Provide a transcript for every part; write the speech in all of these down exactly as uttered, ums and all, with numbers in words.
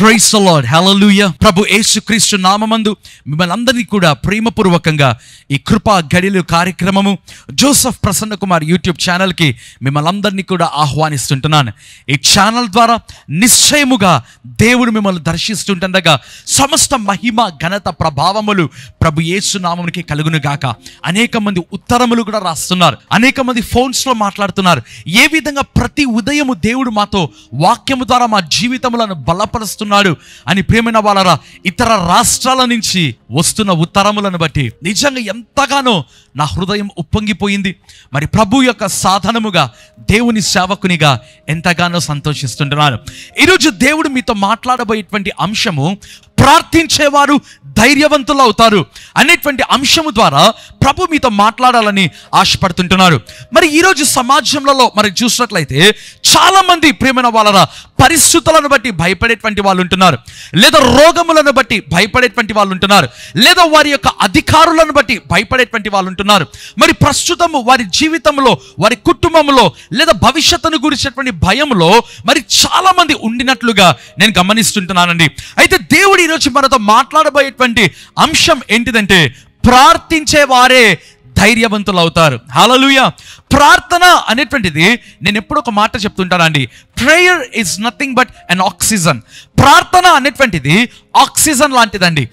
Praise the Lord. Hallelujah. Prabhu Yesu Christu namamandu mimmల్ని అందరిని కూడా ప్రేమపూర్వకంగా ఈ కృపా ఘడియలు కార్యక్రమము Joseph Prasanna Kumar YouTube channel కి మిమ్మల్ని అందరిని కూడా ఆహ్వానిస్తుంటున్నాను. ఈ ఛానల్ ద్వారా నిశ్చయముగా దేవుడు మిమ్మల్ని దర్శిస్తుంటండగా సమస్త మహిమ ఘనత ప్రభావములు ప్రభు యేసు నామమునకే కలుగును గాక. అనేక మంది ఉత్తరములు కూడా రాస్తున్నారు, అనేక మంది ఫోన్స్ లో మాట్లాడుతున్నారు. ఏ విధంగా ప్రతి ఉదయము దేవుడు మాతో వాక్యము ద్వారా మా జీవితములను బలపరుస్తున్నారు అని ప్రేమైన వాళ్ళరా, ఇతర రాష్ట్రాల నుంచి వస్తున్న ఉత్తరములను బట్టి నిజంగా ఎంతగానో నా హృదయం ఉప్పొంగిపోయింది. మరి ప్రభు యొక్క సాధనముగా దేవుని సేవకునిగా ఎంతగానో సంతోషిస్తుంటున్నాను. ఈరోజు దేవుడు మీతో మాట్లాడబోయేటువంటి అంశము ప్రార్థించేవారు ధైర్యవంతులు అవుతారు అనేటువంటి అంశము ద్వారా ప్రభు మీతో మాట్లాడాలని ఆశపడుతుంటున్నారు. మరి ఈరోజు సమాజంలో మరి చూసినట్లయితే చాలా మంది ప్రేమైన వాళ్ళ పరిస్థితులను బట్టి భయపడేటువంటి వాళ్ళు ఉంటున్నారు, లేదా రోగములను బట్టి భయపడేటువంటి వాళ్ళు ఉంటున్నారు, లేదా వారి యొక్క అధికారులను బట్టి భయపడేటువంటి వాళ్ళు ఉంటున్నారు. మరి ప్రస్తుతము వారి జీవితంలో, వారి కుటుంబంలో, లేదా భవిష్యత్తును గురించినటువంటి భయంలో మరి చాలా మంది ఉండినట్లుగా నేను గమనిస్తుంటున్నానండి. అయితే దేవుడు ఈరోజు మనతో మాట్లాడబోయేటువంటి అంశం ఏంటిదంటే, ప్రార్థించే వారే ధైర్యవంతులు అవుతారు. హల్లెలూయా. ప్రార్థన అనేటువంటిది నేను ఎప్పుడు ఒక మాట చెప్తుంటానండి, prayer is nothing but an oxygen. ప్రార్థన అనేటువంటిది ఆక్సిజన్ లాంటిదండి.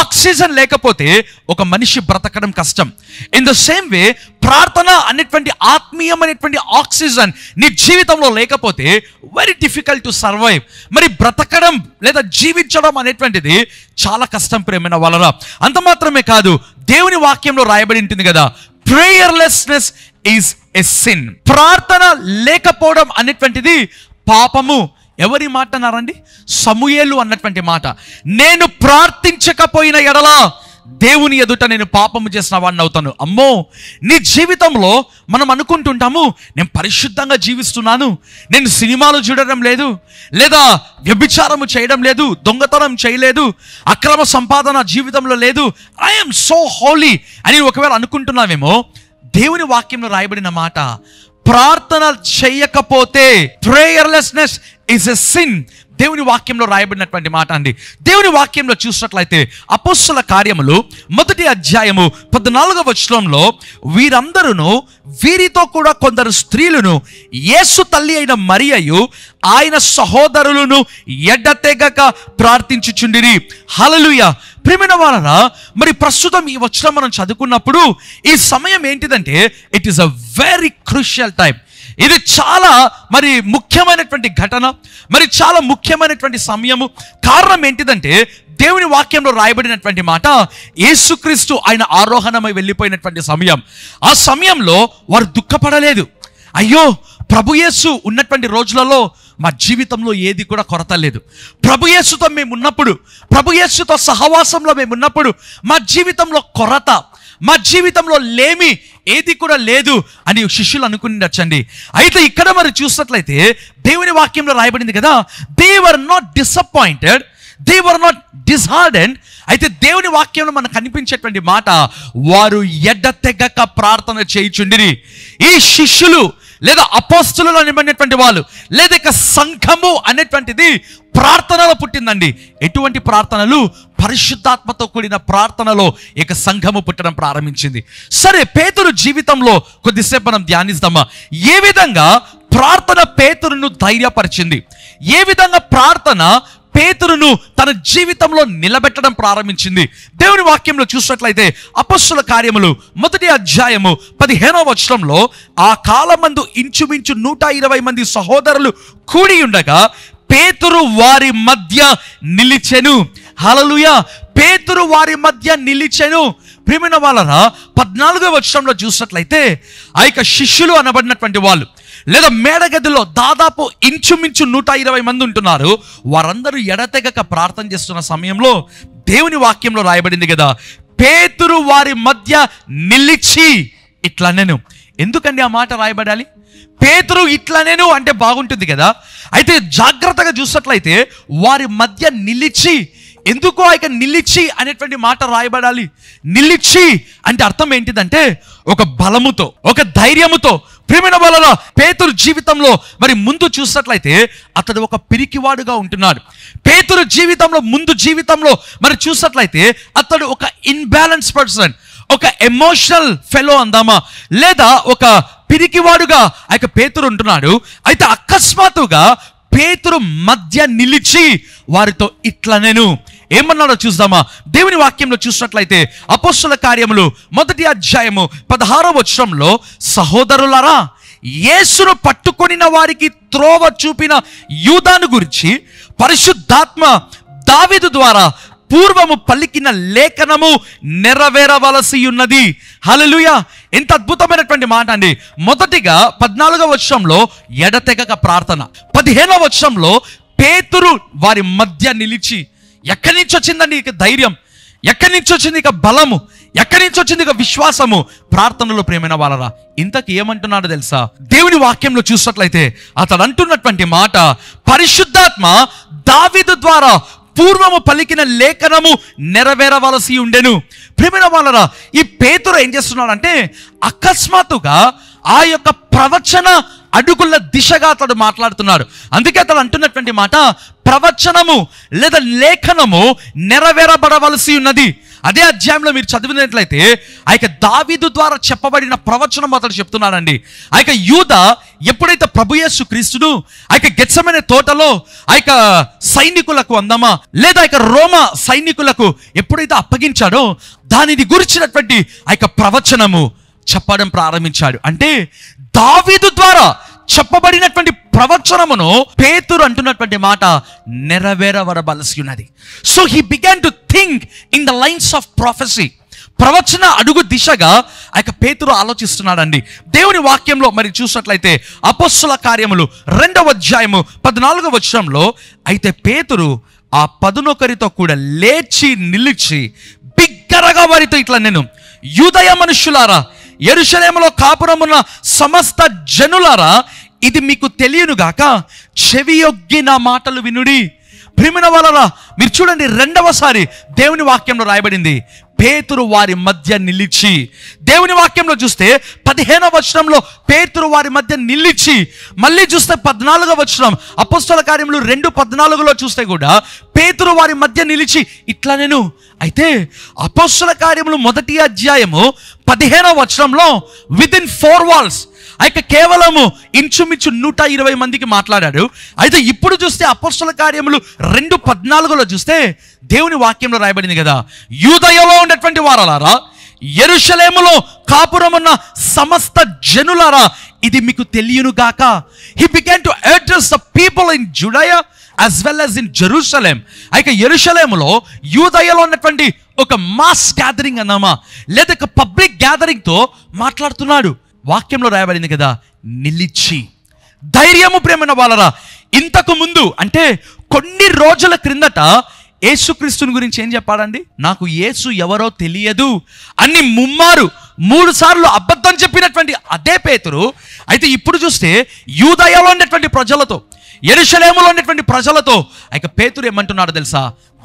ఆక్సిజన్ లేకపోతే ఒక మనిషి బ్రతకడం కష్టం. ఇన్ ద సేమ్ వే ప్రార్థన అనేటువంటి ఆత్మీయమైనటువంటి ఆక్సిజన్ నీ జీవితంలో లేకపోతే వెరీ డిఫికల్ట్ టు సర్వైవ్. మరి బ్రతకడం లేదా జీవించడం అనేటువంటిది చాలా కష్టం ప్రేమైన వాళ్ళరా. అంత మాత్రమే కాదు, దేవుని వాక్యంలో రాయబడి ఉంటుంది కదా, ప్రేయర్లెస్నెస్ ఈజ్ ఎ సిన్. ప్రార్థన లేకపోవడం అనేటువంటిది పాపము. ఎవరి మాట అన్నారండి? సమూయేలు అన్నటువంటి మాట, నేను ప్రార్థించకపోయిన ఎడల దేవుని ఎదుట నేను పాపము చేసిన వాడిని అవుతాను. అమ్మో, నీ జీవితంలో మనం అనుకుంటుంటాము, నేను పరిశుద్ధంగా జీవిస్తున్నాను, నేను సినిమాలు చూడడం లేదు, లేదా వ్యభిచారము చేయడం లేదు, దొంగతనం చేయలేదు, అక్రమ సంపాదన జీవితంలో లేదు, ఐఎమ్ సో హోలీ అని ఒకవేళ అనుకుంటున్నామేమో, దేవుని వాక్యంలో రాయబడిన మాట, ప్రార్థన చేయకపోతే ప్రేయర్లెస్నెస్ ఈజ్ ఎ సిన్. దేవుని వాక్యంలో రాయబడినటువంటి మాట అండి. దేవుని వాక్యంలో చూసినట్లయితే అపోస్తుల కార్యములు మొదటి అధ్యాయము పద్నాలుగవ వచనంలో, వీరందరూ వీరితో కూడా కొందరు స్త్రీలను యేసు తల్లి అయిన మరియయు ఆయన సహోదరులను ఎడతెగక ప్రార్థించుచుండిరి. హల్లెలూయా. ప్రియమైన వారరా, మరి ప్రస్తుతం ఈ వచనం మనం చదువుకున్నప్పుడు ఈ సమయం ఏంటిదంటే, it is a very crucial time. ఇది చాలా మరి ముఖ్యమైనటువంటి ఘటన, మరి చాలా ముఖ్యమైనటువంటి సమయము. కారణం ఏంటిదంటే, దేవుని వాక్యంలో రాయబడినటువంటి మాట, యేసుక్రీస్తు ఆయన ఆరోహణమై వెళ్ళిపోయినటువంటి సమయం. ఆ సమయంలో వారు దుఃఖపడలేదు. అయ్యో, ప్రభు యేసు ఉన్నటువంటి రోజులలో మా జీవితంలో ఏది కూడా కొరత లేదు, ప్రభు యేసుతో మేము ఉన్నప్పుడు, ప్రభు యేసుతో సహవాసంలో మేము ఉన్నప్పుడు మా జీవితంలో కొరత, మా జీవితంలో లేమి ఏది కూడా లేదు అని శిష్యులు అనుకునిండొచ్చండి. అయితే ఇక్కడ మరి చూసినట్లయితే దేవుని వాక్యంలో రాయబడింది కదా, they were not disappointed, they were not disheartened. అయితే దేవుని వాక్యంలో మనకు కనిపించేటువంటి మాట, వారు ఎడతెగక ప్రార్థన చేయుచుండిరి. ఈ శిష్యులు లేదా అపోస్తులు అనేటువంటి వాళ్ళు, లేదా ఇక సంఘము అనేటువంటిది ప్రార్థనలో పుట్టిందండి. ఎటువంటి ప్రార్థనలు? పరిశుద్ధాత్మతో కూడిన ప్రార్థనలో ఇక సంఘము పుట్టడం ప్రారంభించింది. సరే, పేతురు జీవితంలో కొద్దిసేపు మనం ధ్యానిస్తామా, ఏ విధంగా ప్రార్థన పేతురును ధైర్యపరిచింది, ఏ విధంగా ప్రార్థన పేతురును తన జీవితంలో నిలబెట్టడం ప్రారంభించింది. దేవుని వాక్యంలో చూసినట్లయితే అపొస్తలుల కార్యములు మొదటి అధ్యాయము పదిహేనవ వచనంలో, ఆ కాలమందు ఇంచుమించు నూట ఇరవై మంది సహోదరులు కూడి ఉండగా పేతురు వారి మధ్య నిలిచెను. హల్లెలూయా. పేతురు వారి మధ్య నిలిచెను. ప్రియమైన వాళ్ళరా, పద్నాలుగవ వచనంలో చూసినట్లయితే ఆ యొక్క శిష్యులు అనబడినటువంటి వాళ్ళు, లేదా మేడగదిలో దాదాపు ఇంచుమించు నూట ఇరవై మంది ఉంటున్నారు. వారందరూ ఎడతెగక ప్రార్థన చేస్తున్న సమయంలో దేవుని వాక్యంలో రాయబడింది కదా, పేతురు వారి మధ్య నిలిచి ఇట్లా నేను. ఎందుకండి ఆ మాట రాయబడాలి? పేతురు ఇట్లనేను అంటే బాగుంటుంది కదా. అయితే జాగ్రత్తగా చూసినట్లయితే వారి మధ్య నిలిచి, ఎందుకు ఆయన నిలిచి అనేటువంటి మాట రాయబడాలి? నిలిచి అంటే అర్థం ఏంటిదంటే, ఒక బలముతో, ఒక ధైర్యముతో. ప్రియమైన వాళ్ళారా, పేతురు జీవితంలో మరి ముందు చూసినట్లయితే అతడు ఒక పిరికివాడుగా ఉంటున్నాడు. పేతురు జీవితంలో ముందు జీవితంలో మరి చూసినట్లయితే అతడు ఒక ఇన్బ్యాలెన్స్ పర్సన్, ఒక ఎమోషనల్ ఫెలో అందామా, లేదా ఒక పిరికివాడుగా ఆ యొక్క పేతురు ఉంటున్నాడు. అయితే అకస్మాత్తుగా పేతురు మధ్య నిలిచి వారితో ఇట్లా నేను ఏమన్నాడో చూద్దామా. దేవుని వాక్యంలో చూసినట్లయితే అపోస్తుల కార్యములు మొదటి అధ్యాయము పదహారో వచనంలో, సహోదరులారా, యేసును పట్టుకొనిన వారికి త్రోవ చూపిన యూదాను గురించి పరిశుద్ధాత్మ దావీదు ద్వారా పూర్వము పలికిన లేఖనము నెరవేరవలసి ఉన్నది. హల్లెలూయా! ఎంత అద్భుతమైనటువంటి మాట అండి. మొదటిగా పద్నాలుగవ వచనంలో ఎడతెగక ప్రార్థన, పదిహేనవ వచనంలో పేతురు వారి మధ్య నిలిచి. ఎక్కడి నుంచి వచ్చిందండి ఇక ధైర్యం, ఎక్కడి నుంచి వచ్చింది ఇక బలము, ఎక్కడి నుంచి వచ్చింది ఇక విశ్వాసము? ప్రార్థనలో. ప్రేమైన వాళ్ళరా, ఇంతకు ఏమంటున్నాడో తెలుసా? దేవుని వాక్యంలో చూసినట్లయితే అతడు అంటున్నటువంటి మాట, పరిశుద్ధాత్మ దావీదు ద్వారా పూర్వము పలికిన లేఖనము నెరవేరవలసి ఉండెను. ప్రియమైన వాళ్ళరా, ఈ పేతురు ఏం చేస్తున్నాడంటే అకస్మాత్తుగా ఆ యొక్క ప్రవచన అడుగుల దిశగా అతడు మాట్లాడుతున్నాడు. అందుకే అతడు అంటున్నటువంటి మాట, ప్రవచనము లేదా లేఖనము నెరవేరబడవలసి ఉన్నది. అదే అధ్యాయంలో మీరు చదివినట్లయితే ఆ యొక్క దావీదు ద్వారా చెప్పబడిన ప్రవచనం అతడు చెప్తున్నాడండి. ఆ యొక్క యూదా ఎప్పుడైతే ప్రభు యేసు క్రీస్తును ఆ యొక్క గెత్సెమనే తోటలో ఆ యొక్క సైనికులకు అందామా, లేదా ఆ యొక్క రోమా సైనికులకు ఎప్పుడైతే అప్పగించాడో దానిని గురించినటువంటి ఆ యొక్క ప్రవచనము చెప్పడం ప్రారంభించాడు. అంటే దావీదు ద్వారా చెప్పబడినటువంటి ప్రవచనమును పేతురు అంటున్నటువంటి మాట నెరవేరవలసి ఉన్నది. So he began to think in the lines of prophecy. ప్రవచన అడుగు దిశగా ఆ యొక్క పేతురు ఆలోచిస్తున్నాడండి. దేవుని వాక్యంలో మరి చూసినట్లయితే అపోస్తుల కార్యములు రెండవ అధ్యాయము పద్నాలుగవ వచనంలో, అయితే పేతురు ఆ పదునొకరితో కూడా లేచి నిలిచి బిగ్గరగా వారితో ఇట్లా నేను, యూదయ మనుషులారా, యెరూషలేములో కాపురమున్న సమస్త జనులారా, ఇది మీకు తెలియనుగాక, చెవియొగ్గి నా మాటలు వినుడి. ప్రియమైన వాళ్ళారా, మీరు చూడండి, రెండవసారి దేవుని వాక్యంలో రాయబడింది పేతురు వారి మధ్య నిలిచి. దేవుని వాక్యంలో చూస్తే పదిహేనవ వచనంలో పేతురు వారి మధ్య నిలిచి, మళ్ళీ చూస్తే పద్నాలుగవ వచనం అపొస్తలుల కార్యములు రెండు పద్నాలుగులో చూస్తే కూడా పేతురు వారి మధ్య నిలిచి ఇట్లా నేను. అయితే అపొస్తలుల కార్యములు మొదటి అధ్యాయము పదిహేనవ వచనంలో విదిన్ ఫోర్ వాల్స్ అయితే కేవలము ఇంచుమించు నూట ఇరవై మందికి మాట్లాడాడు. అయితే ఇప్పుడు చూస్తే అపొస్తలుల కార్యములు రెండు పద్నాలుగులో చూస్తే దేవుని వాక్యంలో రాయబడింది కదా, యూదయలో ఉన్నటువంటి వారలారా, యెరూషలేములో కాపురం ఉన్న సమస్త జనులారా, ఇది మీకు తెలియనుగాక. He began to address the people in Judea as well as in Jerusalem. అయితే యెరూషలేములో యూదయలో ఉన్నటువంటి ఒక మాస్ గ్యాదరింగ్ అన్నామా, లేదా ఒక పబ్లిక్ గ్యాదరింగ్తో మాట్లాడుతున్నాడు. వాక్యంలో రాయబడింది కదా, నిలిచి ధైర్యము. ప్రేమైన వాళ్ళరా, ఇంతకు ముందు అంటే కొన్ని రోజుల క్రిందట యేసుక్రీస్తుని గురించి ఏం చెప్పాడండి? నాకు యేసు ఎవరో తెలియదు అన్ని ముమ్మారు మూడు సార్లు అబద్ధం చెప్పినటువంటి అదే పేతురు అయితే ఇప్పుడు చూస్తే యూదయలో ఉన్నటువంటి ప్రజలతో, యెరూషలేములో ఉన్నటువంటి ప్రజలతో ఆయన పేతురు ఏమంటున్నాడో తెలుసా?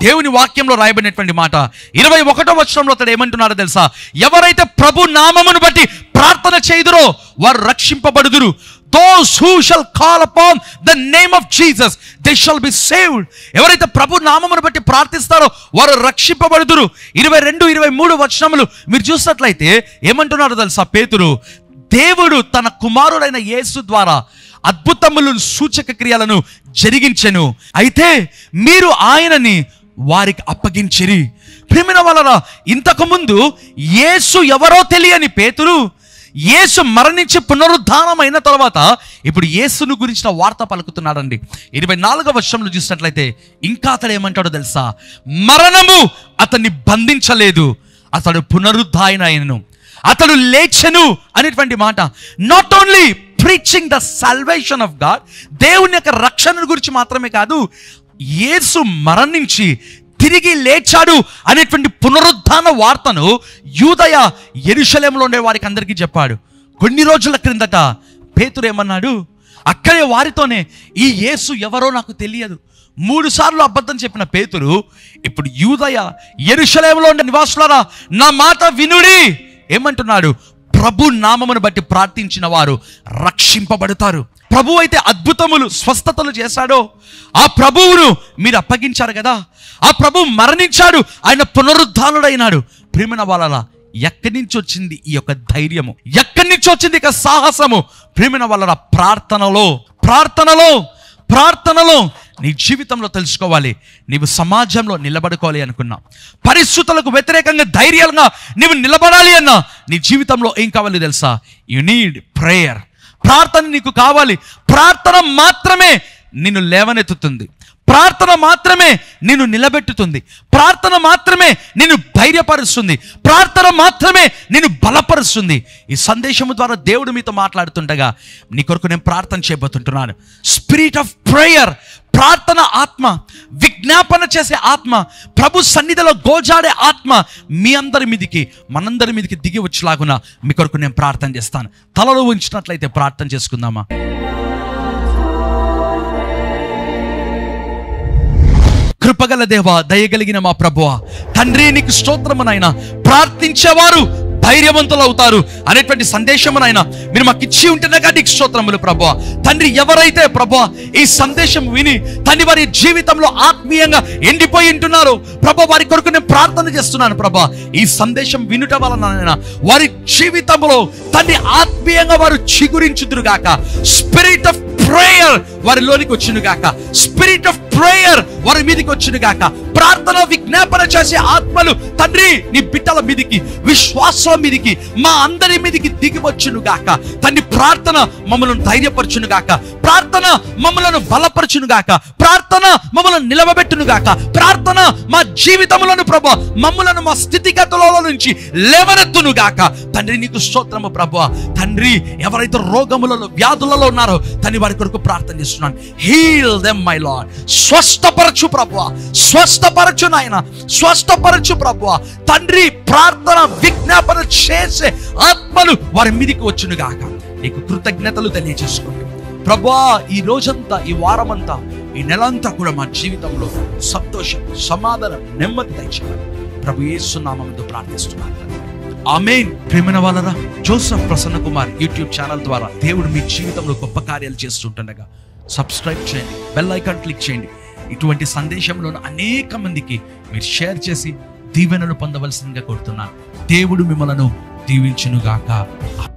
దేవుని వాక్యంలో రాయబడినటువంటి మాట ఇరవై ఒకటో వచనంలో అతడు ఏమంటున్నాడో తెలుసా? ఎవరైతే ప్రభు నామమును బట్టి ప్రార్థన చేయుదురో వారు రక్షింపబడుదురు. Those who shall call upon the name of Jesus, they shall be saved. ఎవరైతే ప్రభు నామమును బట్టి ప్రార్థిస్తారో వారు రక్షింపబడుదురు. ఇరవై రెండు ఇరవై మూడు వచనములు మీరు చూసినట్లయితే ఏమంటున్నారో తెలుసా పేతురు? దేవుడు తన కుమారుడైన యేసు ద్వారా అద్భుతములను సూచక క్రియలను జరిగించెను, అయితే మీరు ఆయనని వారికి అప్పగించిరి. ప్రియమైన వాళ్ళరా, ఇంతకుముందు యేసు ఎవరో తెలియని పేతురు యేసు మరణించి పునరుద్ధానమైన తర్వాత ఇప్పుడు యేసును గురించిన వార్త పలుకుతున్నాడండి. ఇరవై నాలుగవ వచనంలో చూసినట్లయితే ఇంకా అతడు ఏమంటాడో తెలుసా? మరణము అతన్ని బంధించలేదు, అతడు పునరుద్ధాయనను, అతడు లేచెను అనేటువంటి మాట. Not only preaching the salvation of God, దేవుని యొక్క రక్షణ గురించి మాత్రమే కాదు, యేసు మరణించి తిరిగి లేచాడు అనేటువంటి పునరుద్ధాన వార్తను యూదయ యెరూషలేములో ఉండే వారికి అందరికీ చెప్పాడు. కొన్ని రోజుల క్రిందట పేతురు ఏమన్నాడు? అక్కడే వారితోనే ఈ యేసు ఎవరో నాకు తెలియదు, మూడు సార్లు అబద్ధం చెప్పిన పేతురు ఇప్పుడు యూదయ యెరూషలేములో ఉండే నివాసులారా నా మాట వినుడి ఏమంటున్నాడు? ప్రభు నామమును బట్టి ప్రార్థించిన వారు రక్షింపబడతారు. ప్రభు అయితే అద్భుతములు స్వస్థతలు చేశాడో ఆ ప్రభువును మీరు అప్పగించారు కదా, ఆ ప్రభు మరణించాడు, ఆయన పునరుద్ధానుడైనాడు. ప్రియమైన వాళ్ళ, ఎక్కడి నుంచి వచ్చింది ఈ యొక్క ధైర్యము, ఎక్కడి నుంచి వచ్చింది ఇక సాహసము? ప్రియమైన వాళ్ళ, ప్రార్థనలో ప్రార్థనలో ప్రార్థనలో నీ జీవితంలో తెలుసుకోవాలి. నీవు సమాజంలో నిలబడుకోవాలి అనుకున్నా, పరిస్థితులకు వ్యతిరేకంగా ధైర్యంగా నీవు నిలబడాలి అన్నా, నీ జీవితంలో ఏం కావాలి తెలుసా? You need prayer. ప్రార్థన నీకు కావాలి. ప్రార్థన మాత్రమే నిన్ను లేవనెత్తుతుంది. ప్రార్థన మాత్రమే నిన్ను నిలబెట్టుతుంది. ప్రార్థన మాత్రమే నిన్ను ధైర్యపరుస్తుంది. ప్రార్థన మాత్రమే నిన్ను బలపరుస్తుంది. ఈ సందేశము ద్వారా దేవుడు మీతో మాట్లాడుతుండగా నీ కొరకు నేను ప్రార్థన చేయబోతుంటున్నాను. స్పిరిట్ ఆఫ్ ప్రేయర్, ప్రార్థన ఆత్మ, విజ్ఞాపన చేసే ఆత్మ, ప్రభు సన్నిధిలో గోజాడే ఆత్మ మీ అందరి మీదికి మనందరి మీదికి దిగి వచ్చేలాగున మీ కొరకు నేను ప్రార్థన చేస్తాను. తలలో ఉంచినట్లయితే ప్రార్థన చేసుకుందామా? కృపగల దేవా, దయగలిగిన మా ప్రభువా, తండ్రి నీకు స్తోత్రమునైనా. ప్రార్థించేవారు ధైర్యవంతులు అవుతారు అనేటువంటి సందేశమునైనా మీరు మాకు ఇచ్చి ఉంటున్నాక నీకు స్తోత్రములు ప్రభువా. తండ్రి, ఎవరైతే ప్రభువా ఈ సందేశం విని తండ్రి వారి జీవితంలో ఆత్మీయంగా ఎండిపోయి ఉంటున్నారో ప్రభువా, వారి కొరకు నేను ప్రార్థన చేస్తున్నాను ప్రభువా. ఈ సందేశం వినుట వలన వారి జీవితంలో తండ్రి ఆత్మీయంగా వారు చిగురించుదురుగాక. స్పిరిట్ ఆఫ్ ప్రేయర్ వారిలోనికి వచ్చునుగాక. స్పిరిట్ ఆఫ్ ప్రేయర్ వారి మీదికి వచ్చునుగాక. ప్రార్థన విజ్ఞాపన చేసే ఆత్మలు తండ్రి నీ బిడ్డల మీదికి, విశ్వాసం మీదికి, మా అందరి మీదికి దిగి వచ్చునుగాక. తండ్రి, ప్రార్థన మమ్మల్ని ధైర్యపరచునుగాక. ప్రార్థన మమ్మలను బలపరచునుగాక. ప్రార్థన మమ్మలను నిలవబెట్టునుగాక. ప్రార్థన మా జీవితంలోను ప్రభా మమ్మలను మా స్థితిగతులలో నుంచి లేవనెత్తునుగాక. తండ్రి నీకు స్తోత్రము ప్రభా. తండ్రి, ఎవరైతే రోగములలో వ్యాధులలో ఉన్నారో తండ్రి వారి కొరకు ప్రార్థన చేస్తున్నాను. Heal them my Lord. స్వస్థపరచు ప్రభువా, స్వస్థపరచు నాయన, స్వస్థపరచు ప్రభువా. తండ్రి, ప్రార్థన విజ్ఞాపన చేసే ఆత్మలు వారి మీదికి వచ్చునుగాక. నీకు కృతజ్ఞతలు తెలియజేసుకోండి ప్రభువా. ఈ రోజంతా, ఈ వారమంతా, ఈ నెలంతా కూడా మా జీవితంలో సంతోషం, సమాధానం, నెమ్మది దయచేయండి ప్రభు యేసు నామముతో ప్రార్థిస్తున్నాను. ఆమేన్. ప్రేమన వాళ్ళరా, Joseph Prasanna Kumar YouTube channel ద్వారా దేవుడు మీ జీవితంలో గొప్ప కార్యాలు చేస్తుంటుండగా సబ్స్క్రైబ్ చేయండి, బెల్ ఐకాన్ క్లిక్ చేయండి. ఇటువంటి సందేశంలోనూ అనేక మందికి మీరు షేర్ చేసి దీవెనలు పొందవలసిందిగా కోరుతున్నాను. దేవుడు మిమ్మలను దీవించునుగాక.